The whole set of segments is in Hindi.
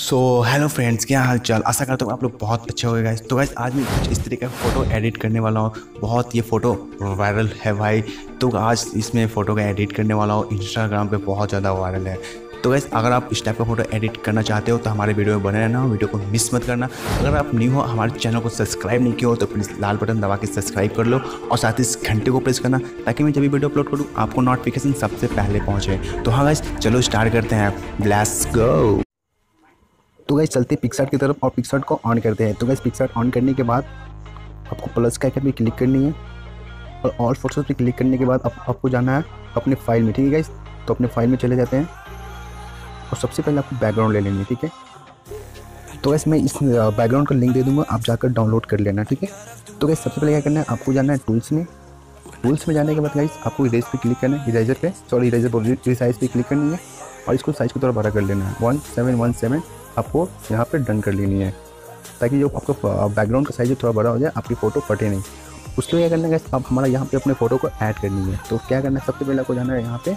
सो हेलो फ्रेंड्स, क्या हाल चाल। आशा करता हूँ आप लोग बहुत अच्छे होंगे गाइस। तो गाइस आज मैं कुछ इस तरीके का फ़ोटो एडिट करने वाला हूँ। बहुत ये फ़ोटो वायरल है भाई, तो आज इसमें फ़ोटो का एडिट करने वाला हूँ। इंस्टाग्राम पे बहुत ज़्यादा वायरल है। तो गाइस अगर आप इस टाइप का फोटो एडिट करना चाहते हो तो हमारे वीडियो में बने रहना, वीडियो को मिस मत करना। अगर आप न्यू हो, हमारे चैनल को सब्सक्राइब नहीं किया हो तो प्लीज़ लाल बटन दबा के सब्सक्राइब कर लो और साथ ही इस घंटे को प्रेस करना, ताकि मैं जब भी वीडियो अपलोड करूँ आपको नोटिफिकेशन सबसे पहले पहुँचे। तो हाँ गाइस, चलो स्टार्ट करते हैं, लेट्स गो। तो गाइस चलते पिक्सार्ट की तरफ और पिक्सार्ट को ऑन करते हैं। तो गाइस पिक्सार्ट ऑन करने के बाद आपको प्लस का आइकन पे क्लिक करनी है और ऑल फोटोज़ पे क्लिक करने के बाद आपको जाना है अपने फाइल में, ठीक है गाइस। तो अपने फाइल में चले जाते हैं और सबसे पहले आपको बैकग्राउंड ले लेनी है, ठीक है। तो गाइस मैं इस बैकग्राउंड का लिंक दे दूँगा, आप जाकर डाउनलोड कर लेना, ठीक है। तो गाइस सबसे पहले क्या करना है, आपको जाना है टूल्स में जाने के बाद गाइस आपको इरेज पर क्लिक करना है, रिसाइज पर क्लिक करनी है और इसको साइज़ को थोड़ा बड़ा कर लेना है। 1717 आपको यहाँ पर डन कर लेनी है, ताकि जो आपका बैकग्राउंड का साइज थोड़ा बड़ा हो जाए, आपकी फ़ोटो फटे नहीं। उसके लिए क्या करना है गाइस, आप हमारा यहाँ पे अपने फ़ोटो को ऐड करनी है। तो क्या करना है, सबसे पहले आपको जाना है यहाँ पे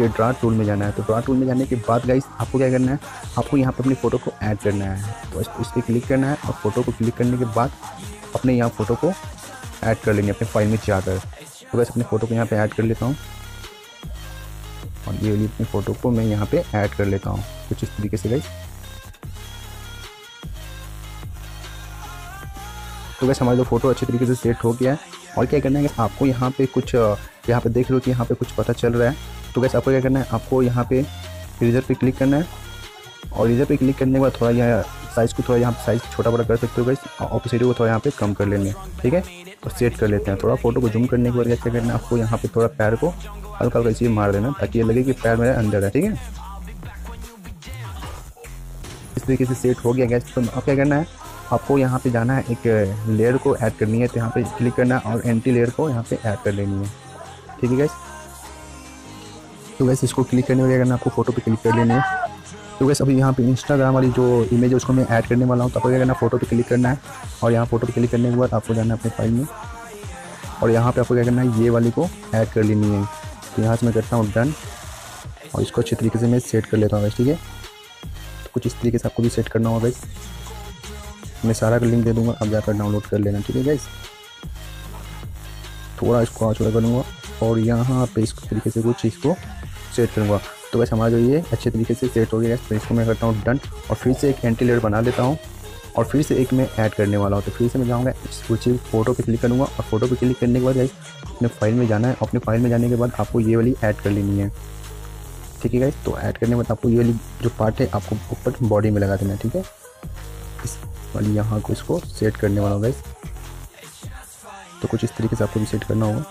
ये ड्रा टूल में जाना है। तो ड्रा टूल में जाने के बाद गाइस आपको क्या करना है, आपको यहाँ पर अपनी फ़ोटो को ऐड करना है। तो इस पर क्लिक करना है और फ़ोटो को क्लिक करने के बाद अपने यहाँ फ़ोटो को ऐड कर लेंगे अपने फाइल में जाकर। तो बस अपनी फ़ोटो को यहाँ पर ऐड कर लेता हूँ और ये वाली अपनी फ़ोटो को मैं यहाँ पर ऐड कर लेता हूँ कुछ इस तरीके से गाइस। तो वैसे हमारा जो फोटो अच्छे तरीके से सेट हो गया है। और क्या करना है कि आपको यहाँ पे देख लो कि यहाँ पे कुछ पता चल रहा है। तो वैसे आपको क्या करना है, आपको यहाँ पे इरेजर पे क्लिक करना है और इरेजर पे क्लिक करने के बाद थोड़ा यहाँ साइज़ को साइज़ छोटा बड़ा कर सकते हो गाइस और ऑपोसिटी को थोड़ा यहाँ पे कम कर लेंगे, ठीक है। और सेट कर लेते हैं। थोड़ा फोटो को जूम करने के बाद क्या करना है, आपको यहाँ पर थोड़ा पैर को हल्का हल्का इसे मार देना, ताकि ये लगे कि पैर मेरे अंदर है, ठीक है। इस तरीके से सेट हो गया गाइस। तो अब क्या करना है, आपको यहाँ पे जाना है, एक लेयर को ऐड करनी है। तो यहाँ पे क्लिक करना है और एम्प्टी लेयर को यहाँ पे ऐड कर लेनी है, ठीक है गाइस। तो गाइस इसको क्लिक करने वाले करना, आपको फ़ोटो पे क्लिक कर लेनी है। तो गाइस अभी यहाँ पे इंस्टाग्राम वाली जो इमेज है उसको मैं ऐड करने वाला हूँ। तो आपको क्या करना, फ़ोटो पर क्लिक करना है और यहाँ फ़ोटो पर क्लिक करने के बाद आपको जाना है अपने फाइल में और यहाँ पर आपको क्या करना है, ये वाली को ऐड कर लेनी है। तो यहाँ से मैं करता हूँ डन और इसको अच्छे तरीके से मैं सेट कर लेता हूँ गाइस, ठीक है। तो कुछ इस तरीके से आपको भी सेट करना होगा गाइस। मैं सारा का लिंक दे दूंगा, आप जाकर डाउनलोड कर लेना, ठीक है गाइस। थोड़ा इसको और छोटा करूँगा और यहाँ पे इस तरीके से कुछ चीज़ को सेट करूँगा। तो वैसे हमारा जो ये अच्छे तरीके से सेट हो गया गाइस। तो इसको मैं करता हूँ डन और फिर से एक एंटी लेयर बना लेता हूँ और फिर से एक मैं ऐड करने वाला हूँ। तो फिर से मैं जाऊँगा कुछ फ़ोटो पर क्लिक करूँगा और फ़ोटो पर क्लिक करने के बाद गाइस अपने फाइल में जाना है। अपने फाइल में जाने के बाद आपको ये वाली ऐड कर लेनी है, ठीक है गाइस। तो ऐड करने के बाद आपको ये वाली जो पार्ट है आपको ऊपर बॉडी में लगा देना है, ठीक है। और यहाँ को इसको सेट करने वाला हूँ गाइस। तो कुछ इस तरीके से आपको भी सेट करना होगा।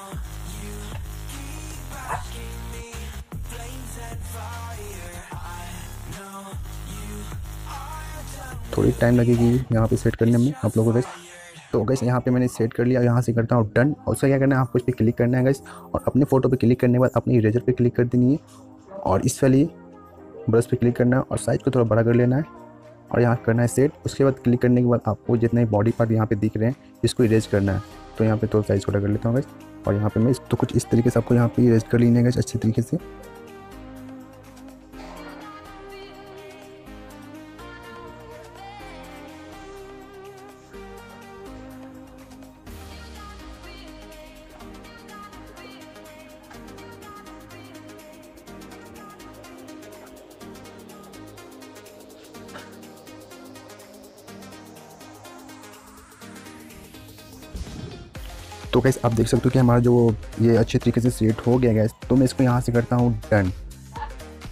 थोड़ी टाइम लगेगी यहाँ पे सेट करने में आप लोगों को गाइस। तो गाइस यहाँ पे मैंने सेट कर लिया, यहाँ से करता हूँ डन और उसका क्या करना है, आपको इस पर क्लिक करना है गाइस। और अपने फ़ोटो पे क्लिक करने के बाद अपने इरेजर पे क्लिक कर देनी है और इस वाली ब्रश पे क्लिक करना है और साइज़ को थोड़ा बड़ा कर लेना है और यहाँ करना है सेट। उसके बाद क्लिक करने के बाद आपको जितने बॉडी पार्ट यहाँ पे दिख रहे हैं इसको इरेज करना है। तो यहाँ पे तो साइज़ छोटा कर लेता हूँ गाइस और यहाँ पे मैं तो कुछ इस तरीके से आपको यहाँ पे इरेज कर लेना है गाइस अच्छे तरीके से। तो गाइस आप देख सकते हो कि हमारा जो ये अच्छे तरीके से सेट हो गया गाइस। तो मैं इसको यहाँ से करता हूँ डन,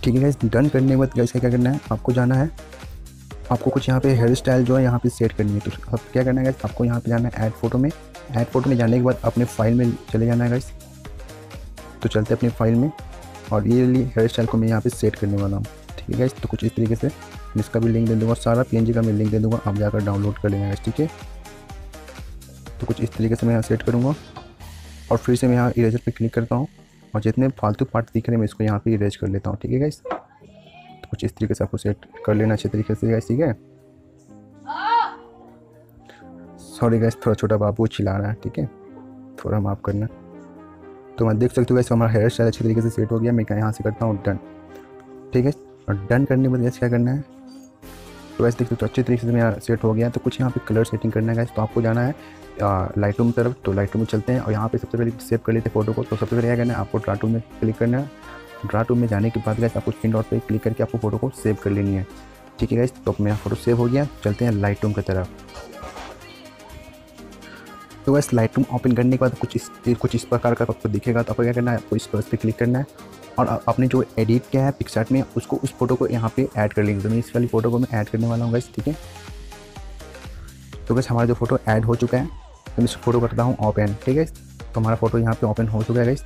ठीक है गाइस। डन करने के बाद गाइस क्या करना है, आपको जाना है, आपको कुछ यहाँ पे हेयर स्टाइल जो है यहाँ पे सेट करनी है। तो अब क्या करना है गाइस, आपको यहाँ पे जाना है ऐड फोटो में जाने के बाद अपने फाइल में चले जाना है गाइस। तो चलते अपनी फाइल में और ये हेयर स्टाइल को मैं यहाँ पर सेट करने वाला हूँ, ठीक है गाइस। तो कुछ इस तरीके से इसका भी लिंक दे दूँगा, सारा PNG का मैं लिंक दे दूँगा, आप जाकर डाउनलोड कर लेना गाइस, ठीक है। तो कुछ इस तरीके से मैं यहाँ सेट करूँगा और फिर से मैं यहाँ इरेजर पे क्लिक करता हूँ और जितने फालतू पार्ट दिख रहे हैं मैं इसको यहाँ पे इरेज कर लेता हूँ, ठीक है गाइस। तो कुछ इस तरीके से आपको सेट कर लेना अच्छे तरीके से गाइस, ठीक है। सॉरी गाइस, थोड़ा छोटा बाबू चिल्ला रहा है, ठीक है, थोड़ा माफ़ करना। तो मैं देख सकते हो गाइस हमारा हेयर स्टाइल अच्छे तरीके से सेट हो गया। मैं यहाँ से करता हूँ डन, ठीक है। और डन करने के बाद गाइस क्या करना है, तो वैसे देख सकते हो अच्छे तरीके से मेरा सेट हो गया। तो कुछ यहाँ पे कलर सेटिंग करना है तो आपको जाना है लाइटरूम तरफ। तो लाइटरूम में चलते हैं और यहाँ पे सबसे पहले सेव कर लेते हैं फोटो को। तो सबसे पहले क्या करना है आपको ड्रा टू में क्लिक करना है। ड्रा टू में जाने के बाद गाइस आपको स्क्रीन डॉट पे क्लिक करके आपको फोटो को सेव कर लेनी है। ठीक है गाइस, तो मेरा फोटो सेव हो गया। चलते हैं लाइटरूम की तरफ। तो वैसे लाइटरूम ओपन करने के बाद कुछ इस प्रकार का आपको दिखेगा। तो आपको क्या करना है, आपको इस पर क्लिक करना है और आपने जो एडिट किया है पिक्सार्ट में उसको उस फोटो को यहाँ पे ऐड कर लेंगे। तो मैं इस वाली फ़ोटो को मैं ऐड करने वाला हूँ गाइस। ठीक है, तो बस हमारा जो फोटो ऐड हो चुका है। तो मैं इस फोटो करता हूँ ओपन। ठीक है, तो हमारा फोटो यहाँ पे ओपन हो चुका है गाइस।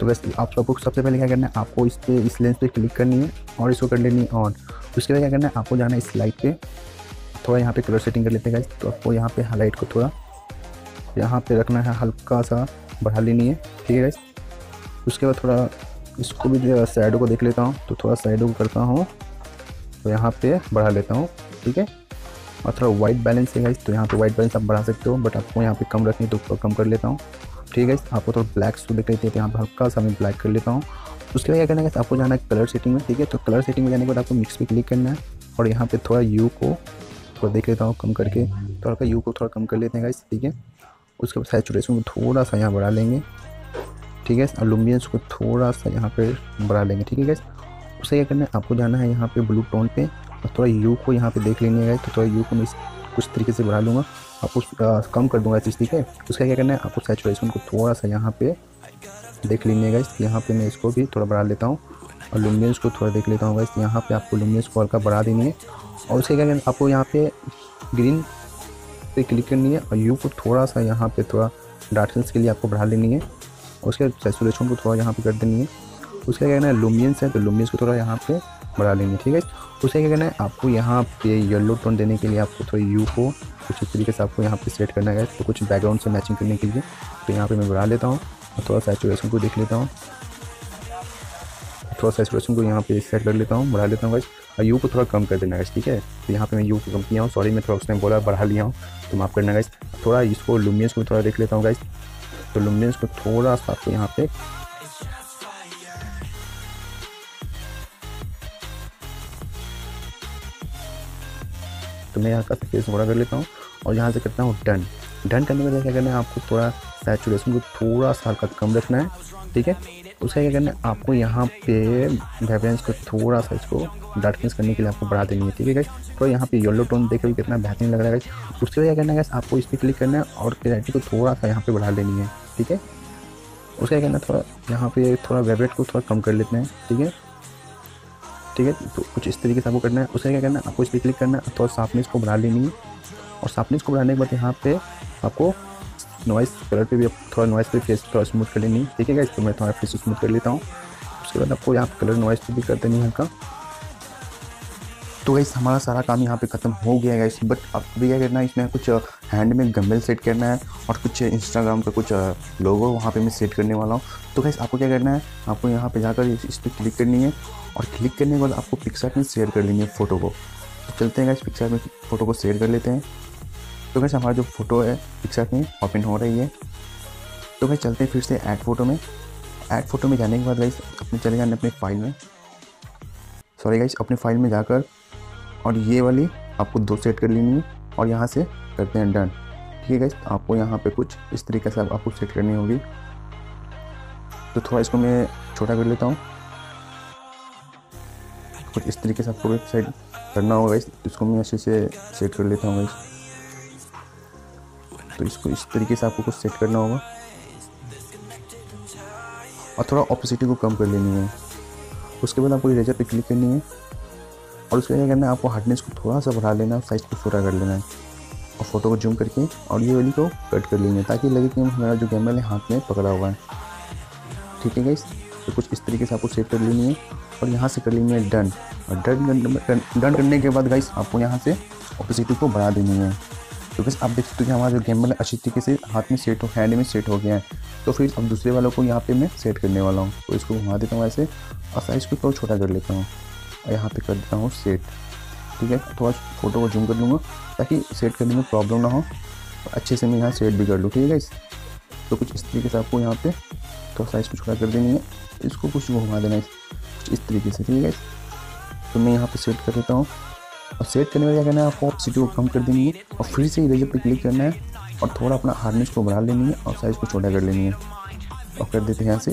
तो वैसे आपको सबसे पहले क्या करना है, आपको इस पर इस लेंस पर क्लिक करनी है और इसको कर लेनी है ऑन। उसके बाद क्या करना है, आपको जाना है इस लाइट पर। थोड़ा यहाँ पर कलर सेटिंग कर लेते हैं गाइस। तो आपको यहाँ पर हाईलाइट को थोड़ा यहाँ पे रखना है, हल्का सा बढ़ा लेनी है। ठीक है गाइस, उसके बाद थोड़ा इसको भी जो साइडों को देख लेता हूँ। तो थोड़ा साइडों को करता हूँ तो यहाँ पे बढ़ा लेता हूँ। ठीक है, और थोड़ा वाइट बैलेंस है गाइस। तो यहाँ पे वाइट बैलेंस आप बढ़ा सकते हो, बट आपको यहाँ पे कम रखनी है तो कम कर लेता हूँ। ठीक है, आपको थोड़ा ब्लैक्स को देख लेते हैं, यहाँ पर हल्का सा मैं ब्लैक कर लेता हूँ। उसके बाद क्या करना है, आपको जाना है कलर सेटिंग में। ठीक है, तो कलर सेटिंग में जाने के बाद आपको मिक्स पे क्लिक करना है और यहाँ पर थोड़ा यू को थोड़ा देख लेता हूँ कम करके। थोड़ा का यू को थोड़ा कम कर लेते हैं गाइस। ठीक है, उसके बाद सैचुरेशन को थोड़ा सा यहाँ बढ़ा लेंगे। ठीक है, और लुमिनेंस को थोड़ा सा यहाँ पे बढ़ा लेंगे। ठीक है गाइस, उससे क्या करना है, आपको जाना है यहाँ पे ब्लू टोन पे और थोड़ा यू को यहाँ पे देख लेंगे गाइस। तो थोड़ा यू को मैं कुछ तरीके से बढ़ा लूँगा, आपको कम कर दूँगा इस। ठीक है, उसका क्या करना है, आपको सैचुरेशन को थोड़ा सा यहाँ पे देख लेंगे गाइस। यहाँ पर मैं इसको भी थोड़ा बढ़ा लेता हूँ और लुमिनेंस को थोड़ा देख लेता हूँ गाइस। यहाँ पर आपको लुमिनेंस को हल्का बढ़ा देनी है और उससे क्या करना है, आपको यहाँ पर ग्रीन पे क्लिक करनी है और यू को थोड़ा सा यहाँ पे थोड़ा डार्कनेस के लिए आपको बढ़ा लेनी है। उसके बाद सैचुरेशन को थोड़ा यहाँ पे कर देनी है। उसका क्या कहना है, लुमियंस है तो लुमियंस को थोड़ा यहाँ पे बढ़ा लेनी है। ठीक है, उसका क्या कहना है, आपको यहाँ पे येलो टोन देने के लिए आपको थोड़ा यू को कुछ इस तरीके से आपको यहाँ पे सेट करना है। तो कुछ बैकग्राउंड से मैचिंग करने के लिए तो यहाँ पर मैं बढ़ा लेता हूँ और थोड़ा सैचुरेशन को देख लेता हूँ। थोड़ा सैचुरेशन को यहाँ पे सेट कर लेता हूँ, बढ़ा लेता हूँ गाइस। और यू को थोड़ा कम कर देना गाइस। ठीक है, तो यहाँ पे मैं यू को कम किया हूँ, सॉरी मैं थोड़ा उसने बोला बढ़ा लिया हूँ तो माफ़ करना गाइस। थोड़ा इसको लुमिनेंस को थोड़ा देख लेता हूँ गाइस। तो लुमिनेंस को थोड़ा सा आपको यहाँ पे तो मैं यहाँ का फेस थोड़ा कर लेता हूँ और यहाँ से करता हूँ डन। डन करने के बाद क्या करना है, आपको थोड़ा सैचुरेशन को थोड़ा सा हल्का कम रखना है। ठीक है, उसका क्या करना है, आपको यहाँ पे वाइब्रेंस को थोड़ा सा इसको डार्कनेस करने के लिए आपको बढ़ा देनी है। ठीक है गाइस, तो यहाँ पे येलो टोन देख रहे कितना बेहतरीन लग रहा है गाइस। उसके लिए क्या करना है गाइस, आपको इस पर क्लिक करना है और क्लैरिटी को थोड़ा सा यहाँ पे बढ़ा लेनी है। ठीक है, उसका क्या करना है, थोड़ा यहाँ पे थोड़ा वाइब्रेट को थोड़ा कम कर लेते हैं। ठीक है, ठीक है, तो कुछ इस तरीके से आपको करना है। उसका क्या करना है, आपको इस पर क्लिक करना है और थोड़ा शार्पनेस को बढ़ा लेनी है। और शार्पनेस को बढ़ाने के बाद यहाँ पे आपको नॉइस कलर पे भी थोड़ा नॉइस पे फेस थोड़ा स्मूथ कर लेनी है। ठीक है गाइस, तो मैं थोड़ा फेस स्मूथ कर लेता हूँ। उसके बाद आपको यहाँ पे कलर नॉइस पे भी कर देनी है हल्का। तो गाइस हमारा सारा काम यहाँ पे ख़त्म हो गया है गाइस। बट अब भी क्या करना है, इसमें कुछ हैंड में गम्बल सेट करना है और कुछ इंस्टाग्राम का कुछ लोगो वहाँ पे मैं सेट करने वाला हूँ। तो गाइस आपको क्या करना है, आपको यहाँ पे जाकर इस पर क्लिक करनी है और क्लिक करने के बाद आपको पिक्सार्ट में शेयर कर लेनी है फ़ोटो को। तो चलते हैं गाइस पिक्सार्ट में फ़ोटो को शेयर कर लेते हैं। तो गाइस हमारा जो फोटो है पिक्सार्ट में ओपन हो रही है। तो गाइस चलते हैं फिर से ऐड फोटो में। ऐड फोटो में जाने के बाद गाइस अपने चले जाने अपने फाइल में, सॉरी गाइस अपने फाइल में जाकर और ये वाली आपको दो सेट कर लेनी है और यहाँ से करते हैं डन। ठीक है गाइस, आपको यहाँ पे कुछ इस तरीके से आपको सेट करनी होगी। तो थोड़ा इसको मैं छोटा कर लेता हूँ, कुछ इस तरीके से आपको सेट करना होगा गाइस। इसको मैं अच्छे से सेट कर लेता हूँ गाइस। तो इसको इस तरीके से आपको कुछ सेट करना होगा और थोड़ा ऑपोसिटी को कम कर लेनी है। उसके बाद आपको इरेजर पे क्लिक करनी है और उसके क्या करना है, आपको हार्डनेस को थोड़ा सा बढ़ा लेना है, साइज को छोटा कर लेना है और फ़ोटो को जूम करके और ये वाली को कट कर लेंगे ताकि लगे कि हमारा जो कैमरा है हाथ में पकड़ा हुआ है। ठीक है गाइस, तो कुछ इस तरीके से आपको सेट कर लेनी है और यहाँ से कर लेनी है डन। और डन करने के बाद गाइस आपको यहाँ से ऑपोसिटी को बढ़ा देनी है। तो बस आप देख सकते हो कि हमारा जो गेमबल है अच्छी तरीके से हाथ में सेट हो, हैंड में सेट हो गया है। तो फिर अब दूसरे वालों को यहाँ पे मैं सेट करने वाला हूँ। तो इसको घुमा देता हूँ ऐसे और साइज़ को थोड़ा छोटा कर लेता हूँ और यहाँ पे कर देता हूँ सेट। ठीक है, थोड़ा फोटो को जूम कर लूँगा ताकि सेट करने में प्रॉब्लम ना हो और अच्छे से मैं यहाँ सेट भी कर लूँ। ठीक है, तो कुछ इस तरीके से आपको यहाँ पर थोड़ा साइज़ को छोटा कर देनी है, इसको कुछ घुमा देना है कुछ इस तरीके से। ठीक है, तो मैं यहाँ पर सेट कर देता हूँ अब सेट करने में क्या करना है, आपको ऑप्सिटी को कम कर देनी है और फिर से इरेजर पर क्लिक करना है और थोड़ा अपना हार्डनेस को बढ़ा लेनी है और साइज़ को छोटा कर लेनी है और कर देते हैं यहाँ से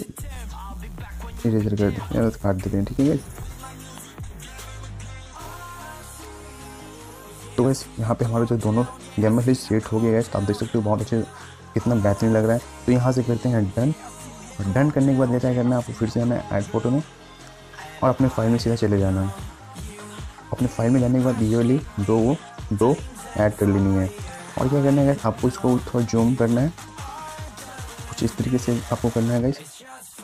इरेजर कर देते हैं और काट देते हैं। ठीक है गाइस, तो गाइस यहाँ पे हमारे जो दोनों गैमर फिश सेट हो गए गाइस, आप देख सकते हो बहुत अच्छे कितना बेहतरीन लग रहा है। तो यहाँ से करते हैं डन, और डन करने के बाद क्या करना है आपको फिर से हमें ऐड फोटो में और अपने फाइल में सीधा चले जाना है। अपने फाइल में जाने के बाद ये वाली दो ऐड कर लेनी है और क्या करना है गाइस, आपको इसको थोड़ा जूम करना है, कुछ इस तरीके से आपको करना है गाइस।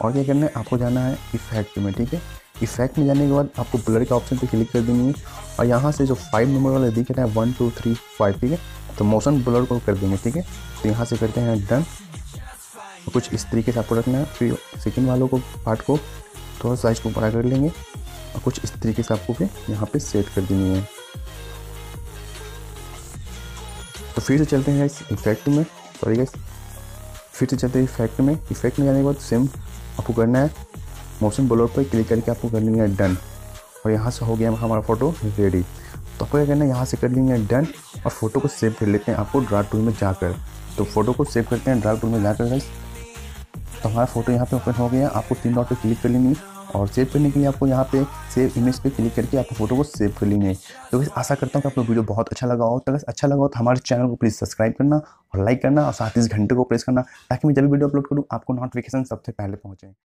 और क्या करना है, आपको जाना है इफेक्ट में। ठीक है, इफेक्ट में जाने के बाद आपको ब्लर के ऑप्शन पे क्लिक कर देंगे और यहाँ से जो 5 नंबर वाला दिख रहा है 1 2 3 5, ठीक है, तो मोशन ब्लर को कर देंगे। ठीक है, तो यहाँ से करते हैं डन, कुछ इस तरीके से आपको रखना है। फिर सेकेंड वालों को पार्ट को थोड़ा साइज को बड़ा कर लेंगे और कुछ इस तरीके से आपको फिर यहाँ पे सेट कर देनी है। तो फिर से चलते हैं इस इफेक्ट में, सॉरी गाइस, फिर से चलते हैं इफेक्ट में जाने के बाद सेम आपको करना है मोशन ब्लर पर क्लिक करके आपको कर लेंगे डन और यहाँ से हो गया हमारा फोटो रेडी। तो आपको क्या करना है, यहाँ से कर लेंगे डन और फोटो को सेव कर लेते हैं आपको ड्रा टूल में जाकर। तो फोटो को सेव करते हैं ड्रा टूल में जाकर गाइस। तो हमारा फोटो यहाँ पे ओपन हो गया, आपको 3 डॉट पर क्लिक कर लेंगे और सेव करने के लिए आपको यहाँ पे सेव इमेज पे क्लिक करके आपको फोटो को सेव कर लेंगे। तो बस आशा करता हूँ कि आपको वीडियो बहुत अच्छा लगा हो। तो बस अच्छा लगा हो तो हमारे चैनल को प्लीज़ सब्सक्राइब करना और लाइक करना और साथ ही इस घंटे को प्रेस करना ताकि मैं जब भी वीडियो अपलोड करूँ आपको नोटिफिकेशन सबसे पहले पहुँचे।